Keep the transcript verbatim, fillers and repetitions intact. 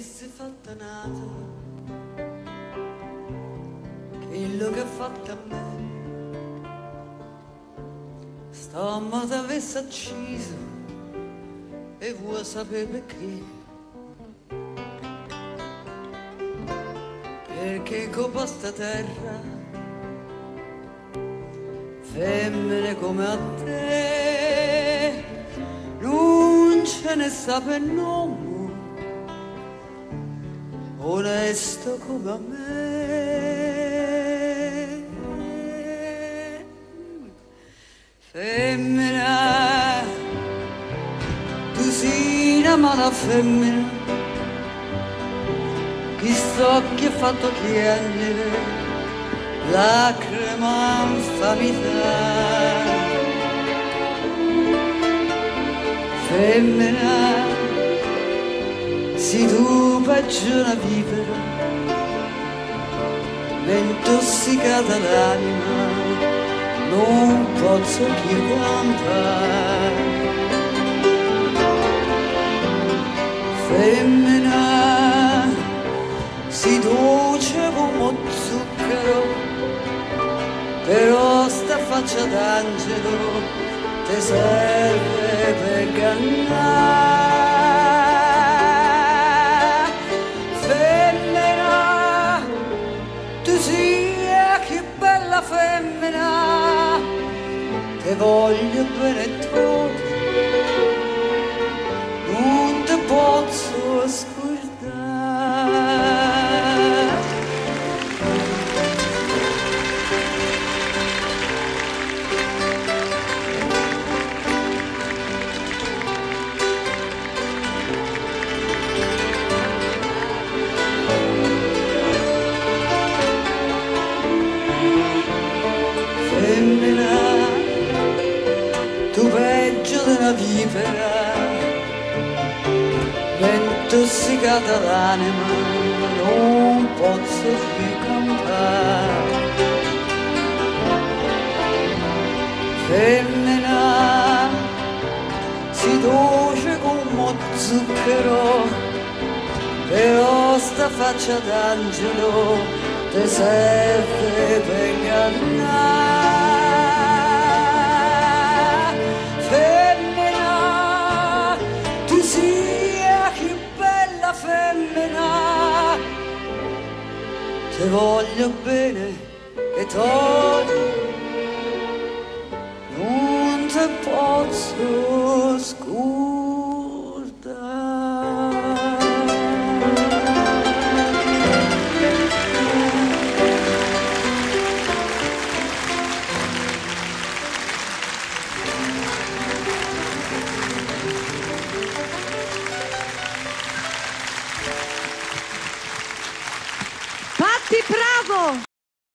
الصفة tonata quello che ha fatto a me. Stamma t'avesse acceso e vuoi sapere perché? Perché coppa sta terra femmine come a te non ce ne sta per nome onesto come a me. Femmina, tu sei una mala femmina, chissà chi ha fatto chiedere lacrima infamità. Femmina, si tu peggio da vivere, mi intossicata l'anima, non posso più cantare. Femmina, si dolce come zucchero, però sta faccia d'angelo te serve per cantare. Femmina, te voglio bene tutto, non te posso scordare. Intossicata l'anima, non posso più cantare. Femmina, si dolce come zucchero, però sta faccia d'angelo te serve per ingannare. Femmina, ti voglio bene e torni, non ti posso